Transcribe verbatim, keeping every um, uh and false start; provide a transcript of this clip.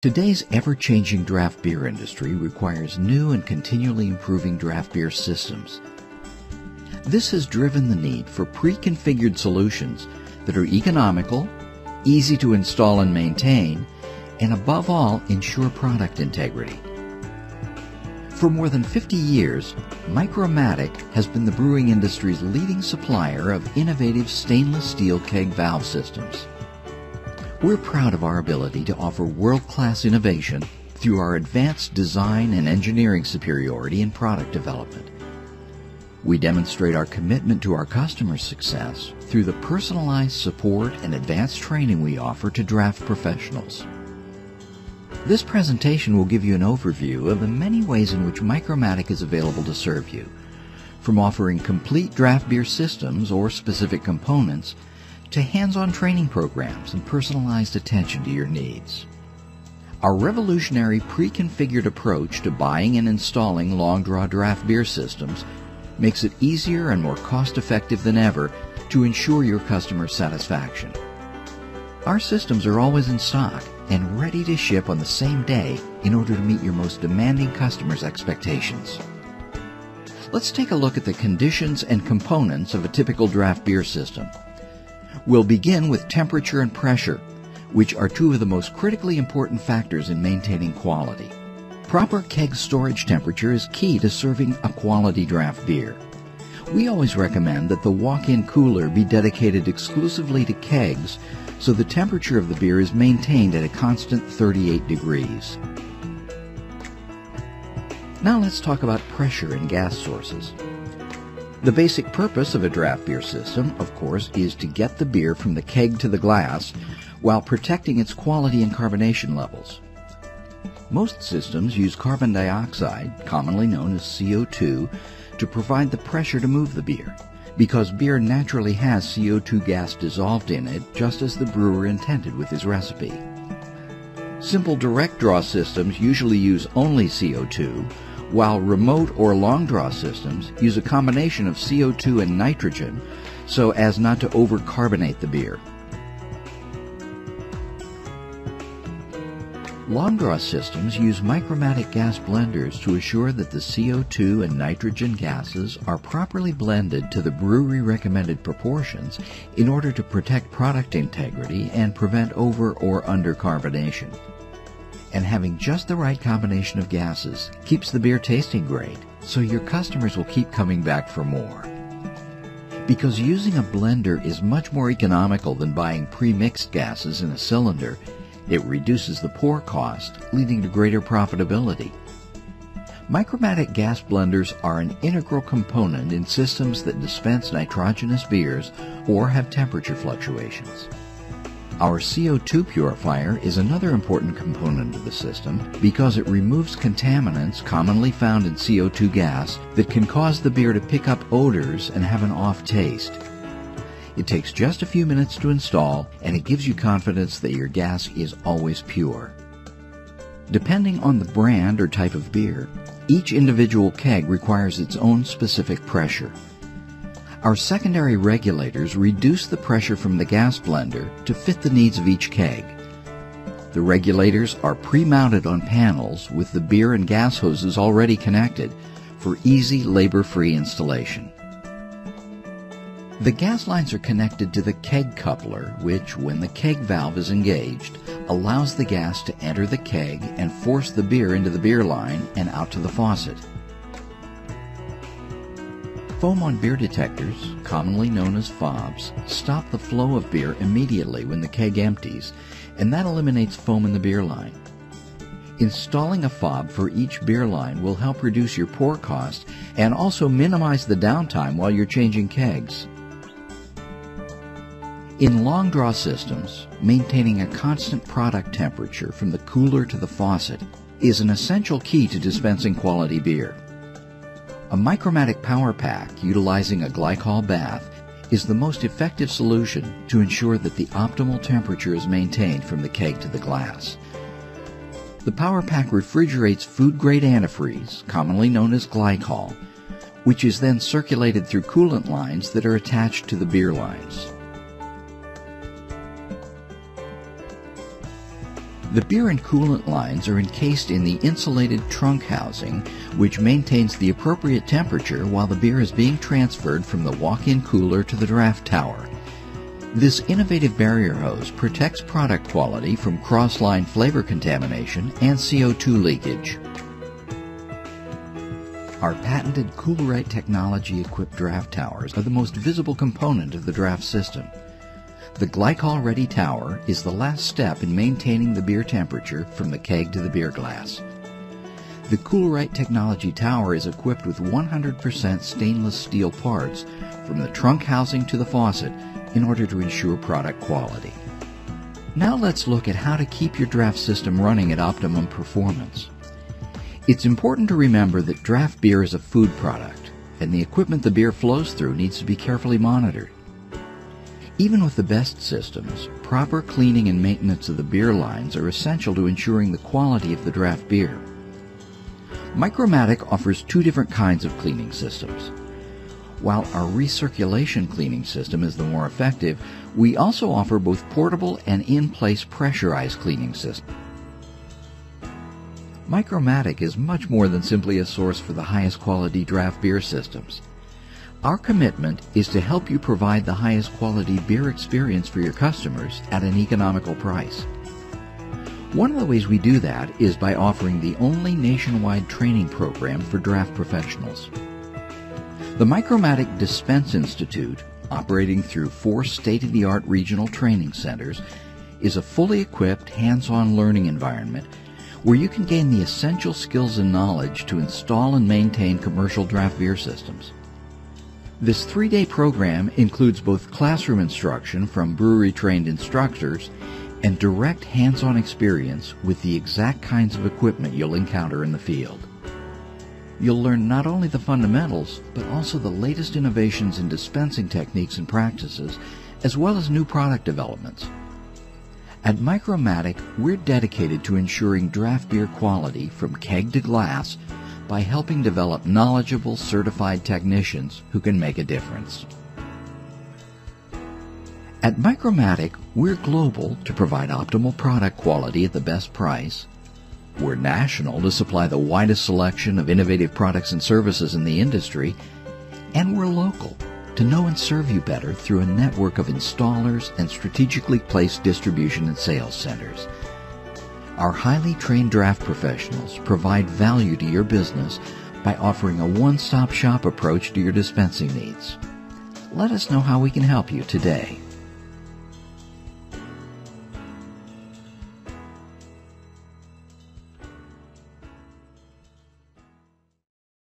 Today's ever-changing draft beer industry requires new and continually improving draft beer systems. This has driven the need for pre-configured solutions that are economical, easy to install and maintain, and above all, ensure product integrity. For more than fifty years, Micro Matic has been the brewing industry's leading supplier of innovative stainless steel keg valve systems. We're proud of our ability to offer world-class innovation through our advanced design and engineering superiority in product development. We demonstrate our commitment to our customers' success through the personalized support and advanced training we offer to draft professionals. This presentation will give you an overview of the many ways in which Micro Matic is available to serve you, from offering complete draft beer systems or specific components to hands-on training programs and personalized attention to your needs. Our revolutionary pre-configured approach to buying and installing long-draw draft beer systems makes it easier and more cost-effective than ever to ensure your customer satisfaction. Our systems are always in stock and ready to ship on the same day in order to meet your most demanding customers' expectations. Let's take a look at the conditions and components of a typical draft beer system. We'll begin with temperature and pressure, which are two of the most critically important factors in maintaining quality. Proper keg storage temperature is key to serving a quality draft beer. We always recommend that the walk-in cooler be dedicated exclusively to kegs, so the temperature of the beer is maintained at a constant thirty-eight degrees. Now let's talk about pressure and gas sources. The basic purpose of a draft beer system, of course, is to get the beer from the keg to the glass while protecting its quality and carbonation levels. Most systems use carbon dioxide, commonly known as C O two, to provide the pressure to move the beer, because beer naturally has C O two gas dissolved in it, just as the brewer intended with his recipe. Simple direct draw systems usually use only C O two, while remote or long-draw systems use a combination of C O two and nitrogen so as not to overcarbonate the beer. Long-draw systems use Micro Matic gas blenders to assure that the C O two and nitrogen gases are properly blended to the brewery-recommended proportions in order to protect product integrity and prevent over- or undercarbonation. And having just the right combination of gases keeps the beer tasting great, so your customers will keep coming back for more. Because using a blender is much more economical than buying pre-mixed gases in a cylinder, it reduces the pour cost, leading to greater profitability. Micro Matic gas blenders are an integral component in systems that dispense nitrogenous beers or have temperature fluctuations. Our C O two purifier is another important component of the system because it removes contaminants commonly found in C O two gas that can cause the beer to pick up odors and have an off taste. It takes just a few minutes to install, and it gives you confidence that your gas is always pure. Depending on the brand or type of beer, each individual keg requires its own specific pressure. Our secondary regulators reduce the pressure from the gas blender to fit the needs of each keg. The regulators are pre-mounted on panels with the beer and gas hoses already connected for easy, labor-free installation. The gas lines are connected to the keg coupler, which, when the keg valve is engaged, allows the gas to enter the keg and force the beer into the beer line and out to the faucet. Foam on beer detectors, commonly known as fobs, stop the flow of beer immediately when the keg empties, and that eliminates foam in the beer line. Installing a fob for each beer line will help reduce your pour cost and also minimize the downtime while you're changing kegs. In long draw systems, maintaining a constant product temperature from the cooler to the faucet is an essential key to dispensing quality beer. A Micro Matic power pack utilizing a glycol bath is the most effective solution to ensure that the optimal temperature is maintained from the keg to the glass. The power pack refrigerates food-grade antifreeze, commonly known as glycol, which is then circulated through coolant lines that are attached to the beer lines. The beer and coolant lines are encased in the insulated trunk housing, which maintains the appropriate temperature while the beer is being transferred from the walk-in cooler to the draft tower. This innovative barrier hose protects product quality from cross-line flavor contamination and C O two leakage. Our patented CoolRite technology-equipped draft towers are the most visible component of the draft system. The glycol-ready tower is the last step in maintaining the beer temperature from the keg to the beer glass. The CoolRite technology tower is equipped with one hundred percent stainless steel parts from the trunk housing to the faucet in order to ensure product quality. Now let's look at how to keep your draft system running at optimum performance. It's important to remember that draft beer is a food product, and the equipment the beer flows through needs to be carefully monitored. Even with the best systems, proper cleaning and maintenance of the beer lines are essential to ensuring the quality of the draft beer. Micro Matic offers two different kinds of cleaning systems. While our recirculation cleaning system is the more effective, we also offer both portable and in-place pressurized cleaning systems. Micro Matic is much more than simply a source for the highest quality draft beer systems. Our commitment is to help you provide the highest quality beer experience for your customers at an economical price. One of the ways we do that is by offering the only nationwide training program for draft professionals. The Micro Matic Dispense Institute, operating through four state-of-the-art regional training centers, is a fully equipped, hands-on learning environment where you can gain the essential skills and knowledge to install and maintain commercial draft beer systems. This three-day program includes both classroom instruction from brewery-trained instructors and direct hands-on experience with the exact kinds of equipment you'll encounter in the field. You'll learn not only the fundamentals, but also the latest innovations in dispensing techniques and practices, as well as new product developments. At Micro Matic, we're dedicated to ensuring draft beer quality from keg to glass, by helping develop knowledgeable, certified technicians who can make a difference. At Micro Matic, we're global to provide optimal product quality at the best price. We're national to supply the widest selection of innovative products and services in the industry. And we're local to know and serve you better through a network of installers and strategically placed distribution and sales centers. Our highly trained draft professionals provide value to your business by offering a one-stop shop approach to your dispensing needs. Let us know how we can help you today.